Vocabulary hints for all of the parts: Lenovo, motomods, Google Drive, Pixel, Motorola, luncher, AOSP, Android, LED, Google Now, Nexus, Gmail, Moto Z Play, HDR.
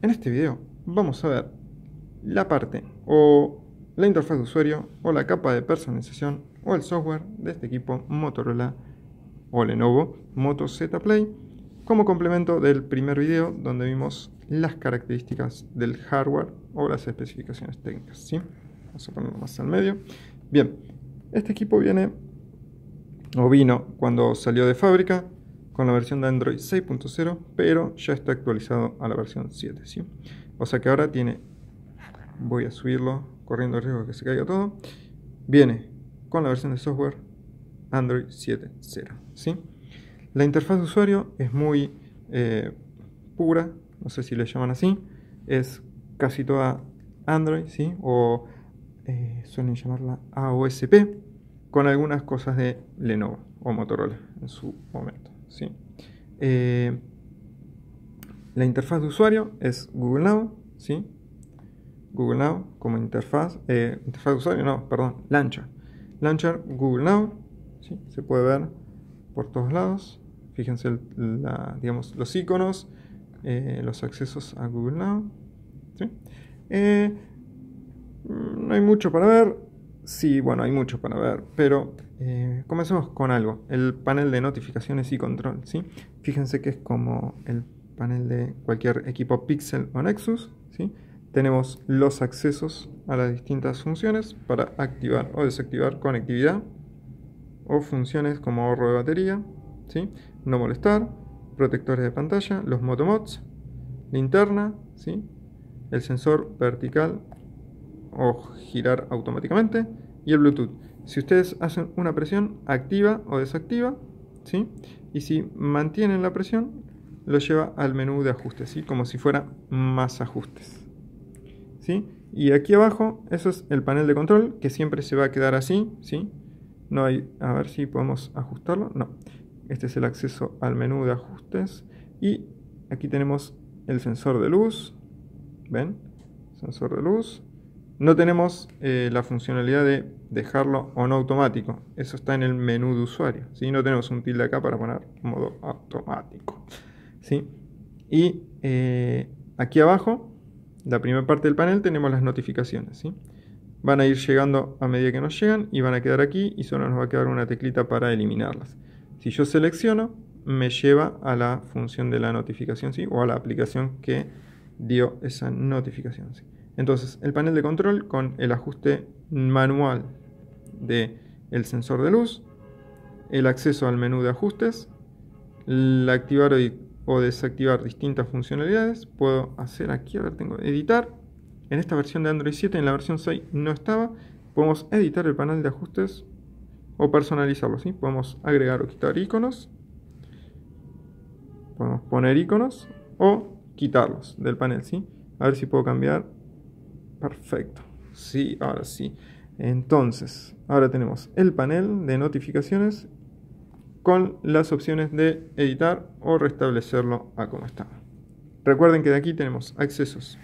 En este video vamos a ver la parte o la interfaz de usuario o la capa de personalización o el software de este equipo Motorola o Lenovo Moto Z Play como complemento del primer video donde vimos las características del hardware o las especificaciones técnicas, ¿sí? Vamos a ponerlo más al medio. Bien, este equipo viene o vino cuando salió de fábrica con la versión de Android 6.0, pero ya está actualizado a la versión 7, ¿sí? O sea que ahora tiene, voy a subirlo corriendo el riesgo de que se caiga todo, viene con la versión de software Android 7.0, ¿sí? La interfaz de usuario es muy pura, no sé si le llaman así, es casi toda Android, ¿sí? O suelen llamarla AOSP, con algunas cosas de Lenovo o Motorola en su momento, ¿sí? La interfaz de usuario es Google Now, ¿sí? Google Now como interfaz, interfaz de usuario, no, perdón, Launcher Google Now, ¿sí? Se puede ver por todos lados, fíjense digamos, los iconos, los accesos a Google Now, ¿sí? No hay mucho para ver, sí, bueno, hay mucho para ver, pero comencemos con algo, el panel de notificaciones y control, ¿sí? Fíjense que es como el panel de cualquier equipo Pixel o Nexus, ¿sí? Tenemos los accesos a las distintas funciones para activar o desactivar conectividad o funciones como ahorro de batería, ¿sí? No molestar, protectores de pantalla, los motomods, linterna, ¿sí? El sensor vertical o girar automáticamente y el Bluetooth. Si ustedes hacen una presión, activa o desactiva, ¿sí? Y si mantienen la presión, lo lleva al menú de ajustes, ¿sí? Como si fuera más ajustes, ¿sí? Y aquí abajo, eso es el panel de control, que siempre se va a quedar así, ¿sí? No hay, a ver si podemos ajustarlo, no. Este es el acceso al menú de ajustes y aquí tenemos el sensor de luz, ¿ven? Sensor de luz. No tenemos la funcionalidad de dejarlo o no automático. Eso está en el menú de usuario, ¿sí? No tenemos un tilde acá para poner modo automático, ¿sí? Y aquí abajo, la primera parte del panel, tenemos las notificaciones, ¿sí? Van a ir llegando a medida que nos llegan y van a quedar aquí y solo nos va a quedar una teclita para eliminarlas. Si yo selecciono, me lleva a la función de la notificación, ¿sí? O a la aplicación que dio esa notificación, ¿sí? Entonces, el panel de control con el ajuste manual del sensor de luz, el acceso al menú de ajustes, el activar o desactivar distintas funcionalidades. Puedo hacer aquí, a ver, tengo editar. En esta versión de Android 7, en la versión 6 no estaba. Podemos editar el panel de ajustes o personalizarlo, ¿sí? Podemos agregar o quitar iconos. Podemos poner iconos o quitarlos del panel, ¿sí? A ver si puedo cambiar. Perfecto, sí, ahora sí. Entonces, ahora tenemos el panel de notificaciones con las opciones de editar o restablecerlo a como estaba. Recuerden que de aquí tenemos accesos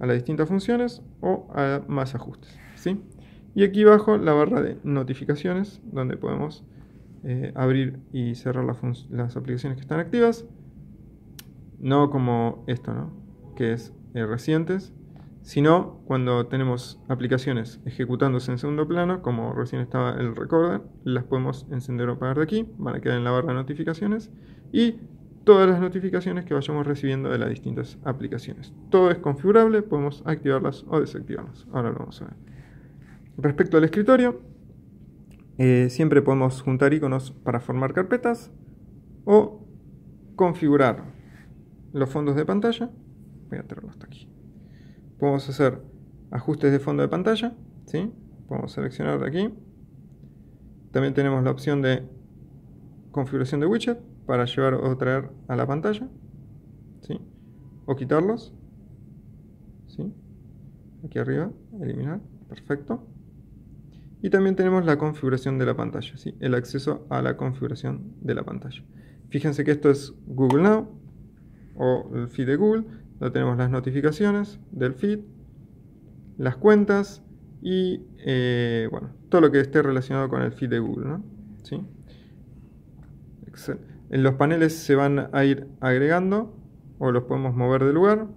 a las distintas funciones o a más ajustes, ¿sí? Y aquí abajo la barra de notificaciones donde podemos abrir y cerrar las aplicaciones que están activas. No como esto, ¿no? Que es recientes, sino cuando tenemos aplicaciones ejecutándose en segundo plano, como recién estaba el recorder, las podemos encender o apagar de aquí, van a quedar en la barra de notificaciones, y todas las notificaciones que vayamos recibiendo de las distintas aplicaciones. Todo es configurable, podemos activarlas o desactivarlas. Ahora lo vamos a ver. Respecto al escritorio, siempre podemos juntar iconos para formar carpetas o configurar los fondos de pantalla. Voy a traerlo hasta aquí. Podemos hacer ajustes de fondo de pantalla, ¿sí? Podemos seleccionar de aquí. También tenemos la opción de configuración de widget para llevar o traer a la pantalla, ¿sí? O quitarlos, ¿sí? Aquí arriba, eliminar, perfecto. Y también tenemos la configuración de la pantalla, ¿sí? El acceso a la configuración de la pantalla. Fíjense que esto es Google Now o el feed de Google. Donde tenemos las notificaciones del feed, las cuentas y bueno, todo lo que esté relacionado con el feed de Google, ¿no? ¿Sí? Los paneles se van a ir agregando o los podemos mover de lugar.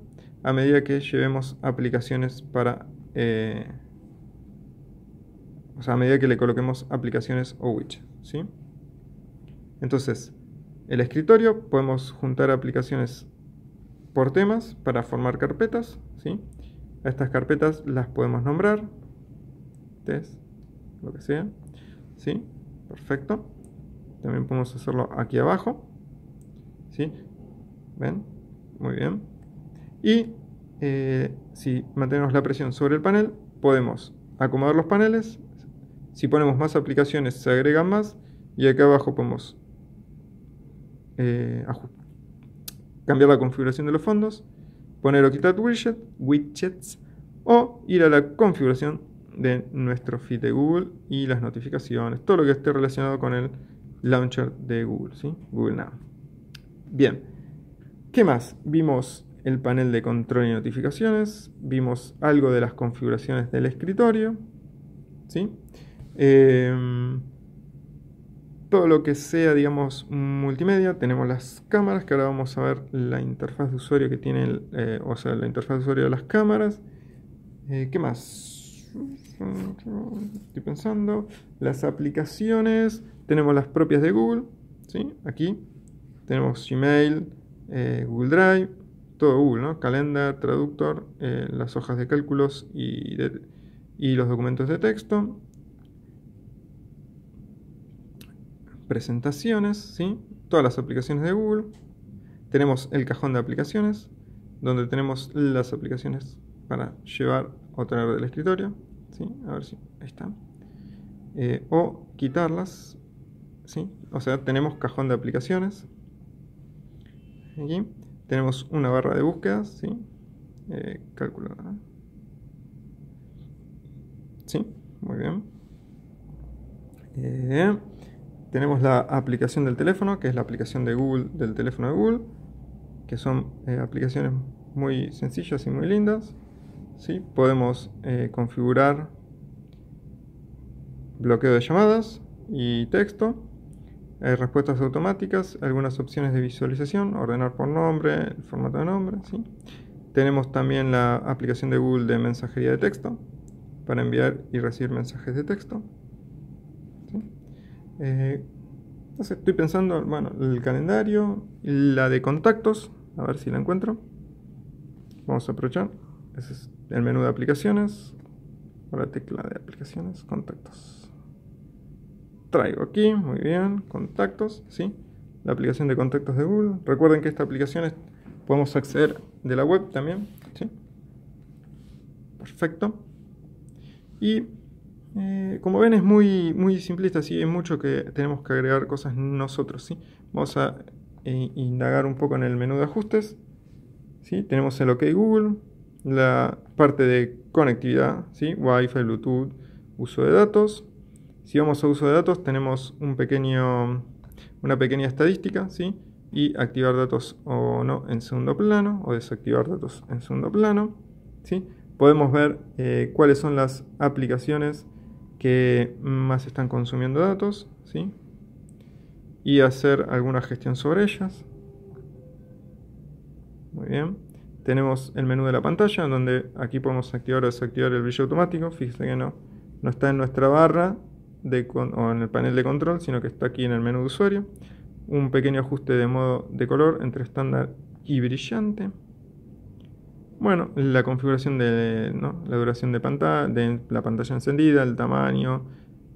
a medida que llevemos aplicaciones para... a medida que le coloquemos aplicaciones o widgets, ¿sí? Entonces, el escritorio podemos juntar aplicaciones por temas para formar carpetas, ¿sí? A estas carpetas las podemos nombrar, test, lo que sea, ¿sí? Perfecto. También podemos hacerlo aquí abajo, ¿sí? ¿Ven? Muy bien. Y si mantenemos la presión sobre el panel, podemos acomodar los paneles. Si ponemos más aplicaciones, se agregan más. Y acá abajo podemos cambiar la configuración de los fondos, poner o quitar widgets, o ir a la configuración de nuestro feed de Google y las notificaciones, todo lo que esté relacionado con el launcher de Google, ¿sí? Google Now. Bien, ¿qué más? Vimos el panel de control y notificaciones, vimos algo de las configuraciones del escritorio, ¿sí? Todo lo que sea, digamos, multimedia. Tenemos las cámaras, que ahora vamos a ver la interfaz de usuario que tiene, la interfaz de usuario de las cámaras. ¿Qué más? Estoy pensando. Las aplicaciones, tenemos las propias de Google, ¿sí? Aquí tenemos Gmail, Google Drive, todo Google, ¿no? Calendar, traductor, las hojas de cálculos y los documentos de texto. Presentaciones, ¿sí? Todas las aplicaciones de Google. Tenemos el cajón de aplicaciones, donde tenemos las aplicaciones para llevar o traer del escritorio, ¿sí? A ver si, ahí está. O quitarlas, ¿sí? O sea, tenemos cajón de aplicaciones. Aquí tenemos una barra de búsquedas, ¿sí? Calculadora, ¿sí? Muy bien. Tenemos la aplicación del teléfono, que es la aplicación de Google del teléfono de Google, que son aplicaciones muy sencillas y muy lindas, ¿sí? Podemos configurar bloqueo de llamadas y texto, respuestas automáticas, algunas opciones de visualización, ordenar por nombre, el formato de nombre, ¿sí? Tenemos también la aplicación de Google de mensajería de texto, para enviar y recibir mensajes de texto. Entonces estoy pensando, bueno, el calendario, la de contactos, a ver si la encuentro. Vamos a aprovechar. Ese es el menú de aplicaciones, o la tecla de aplicaciones, contactos. Traigo aquí, muy bien, contactos, ¿sí? La aplicación de contactos de Google. Recuerden que esta aplicación podemos acceder de la web también, ¿sí? Perfecto. Y como ven, es muy simplista, ¿sí? Hay mucho que tenemos que agregar cosas nosotros, ¿sí? Vamos a indagar un poco en el menú de ajustes, ¿sí? Tenemos el OK Google, la parte de conectividad, ¿sí? Wi-Fi, Bluetooth, uso de datos. Si vamos a uso de datos, tenemos una pequeña estadística, ¿sí? Y activar datos o no en segundo plano, o desactivar datos en segundo plano, ¿sí? Podemos ver cuáles son las aplicaciones que más están consumiendo datos, ¿sí? Y hacer alguna gestión sobre ellas. Muy bien. Tenemos el menú de la pantalla, donde aquí podemos activar o desactivar el brillo automático. Fíjense que no está en nuestra barra o en el panel de control, sino que está aquí en el menú de usuario. Un pequeño ajuste de modo de color entre estándar y brillante. Bueno, la configuración de, ¿no? La duración de pantalla, de la pantalla encendida, el tamaño.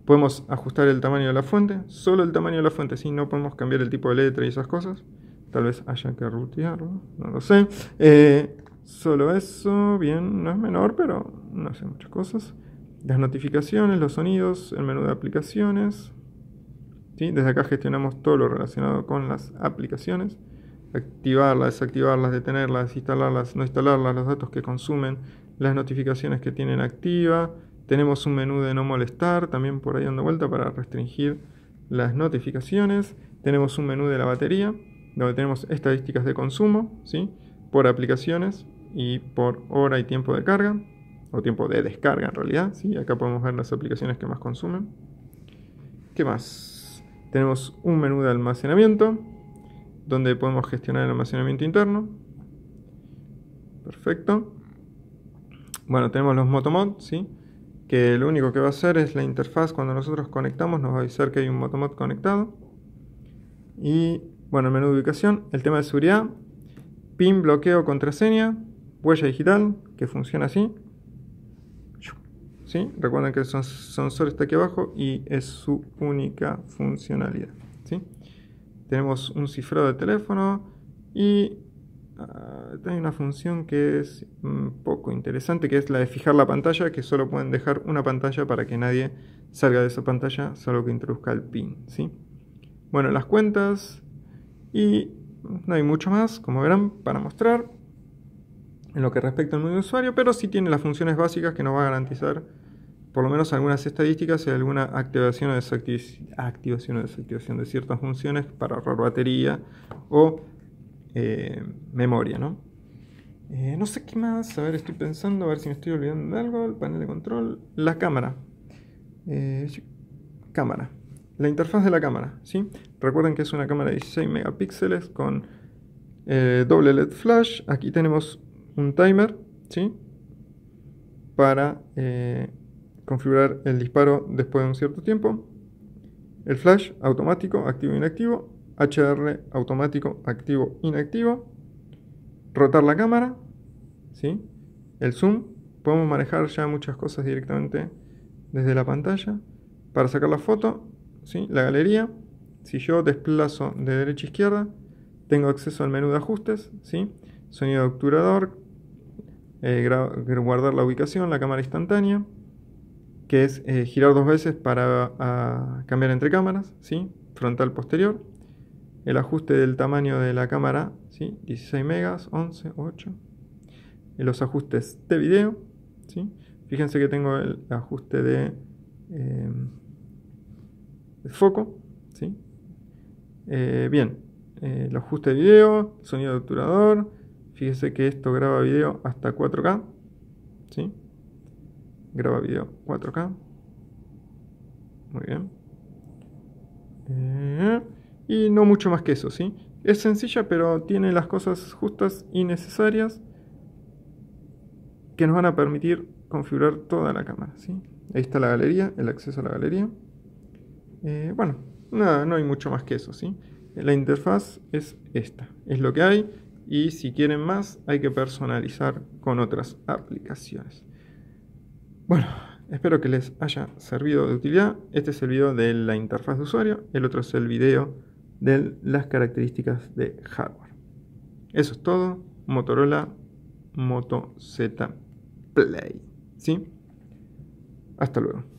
Podemos ajustar el tamaño de la fuente, solo el tamaño de la fuente, ¿sí? No podemos cambiar el tipo de letra y esas cosas. Tal vez haya que rutearlo, no lo sé. Solo eso, bien, no es menor, pero no hace muchas cosas. Las notificaciones, los sonidos, el menú de aplicaciones, ¿sí? Desde acá gestionamos todo lo relacionado con las aplicaciones. Activarlas, desactivarlas, detenerlas, instalarlas, no instalarlas, los datos que consumen, las notificaciones que tienen activa. Tenemos un menú de no molestar, también por ahí dando vuelta, para restringir las notificaciones. Tenemos un menú de la batería, donde tenemos estadísticas de consumo, ¿sí? Por aplicaciones y por hora y tiempo de carga, o tiempo de descarga en realidad, ¿sí? Acá podemos ver las aplicaciones que más consumen. ¿Qué más? Tenemos un menú de almacenamiento, donde podemos gestionar el almacenamiento interno. Perfecto. Bueno, tenemos los motomod, ¿sí? Que lo único que va a hacer es la interfaz cuando nosotros conectamos, nos va a avisar que hay un motomod conectado. Y bueno, el menú de ubicación, el tema de seguridad, PIN, bloqueo, contraseña, huella digital, que funciona así. ¿Sí? Recuerden que el sensor está aquí abajo y es su única funcionalidad, ¿sí? Tenemos un cifrado de teléfono y hay una función que es un poco interesante, que es la de fijar la pantalla, que solo pueden dejar una pantalla para que nadie salga de esa pantalla, salvo que introduzca el PIN, ¿sí? Bueno, las cuentas, y no hay mucho más, como verán, para mostrar en lo que respecta al menú de usuario, pero sí tiene las funciones básicas que nos va a garantizar por lo menos algunas estadísticas y alguna activación o desactivación de ciertas funciones para ahorrar batería o memoria, ¿no? No sé qué más, a ver, estoy pensando, a ver si me estoy olvidando de algo. El panel de control, la cámara, la interfaz de la cámara, ¿sí? Recuerden que es una cámara de 16 megapíxeles con doble LED flash. Aquí tenemos un timer, ¿sí? Para configurar el disparo después de un cierto tiempo. El flash automático, activo-inactivo. HDR automático, activo-inactivo. Rotar la cámara, ¿sí? El zoom. Podemos manejar ya muchas cosas directamente desde la pantalla. Para sacar la foto, ¿sí? La galería. Si yo desplazo de derecha a izquierda, tengo acceso al menú de ajustes, ¿sí? Sonido de obturador, guardar la ubicación, la cámara instantánea, que es girar dos veces para cambiar entre cámaras, ¿sí? Frontal, posterior, el ajuste del tamaño de la cámara, ¿sí? 16 megas, 11, 8, los ajustes de video, ¿sí? Fíjense que tengo el ajuste de foco, ¿sí? El ajuste de video, sonido de obturador. Fíjense que esto graba video hasta 4K, ¿sí? Graba video 4K. Muy bien. Y no mucho más que eso, ¿sí? Es sencilla, pero tiene las cosas justas y necesarias que nos van a permitir configurar toda la cámara, ¿sí? Ahí está la galería, el acceso a la galería. Bueno, nada, no hay mucho más que eso, ¿sí? La interfaz es esta, es lo que hay. Y si quieren más, hay que personalizar con otras aplicaciones. Bueno, espero que les haya servido de utilidad. Este es el video de la interfaz de usuario. El otro es el video de las características de hardware. Eso es todo. Motorola Moto Z Play, ¿sí? Hasta luego.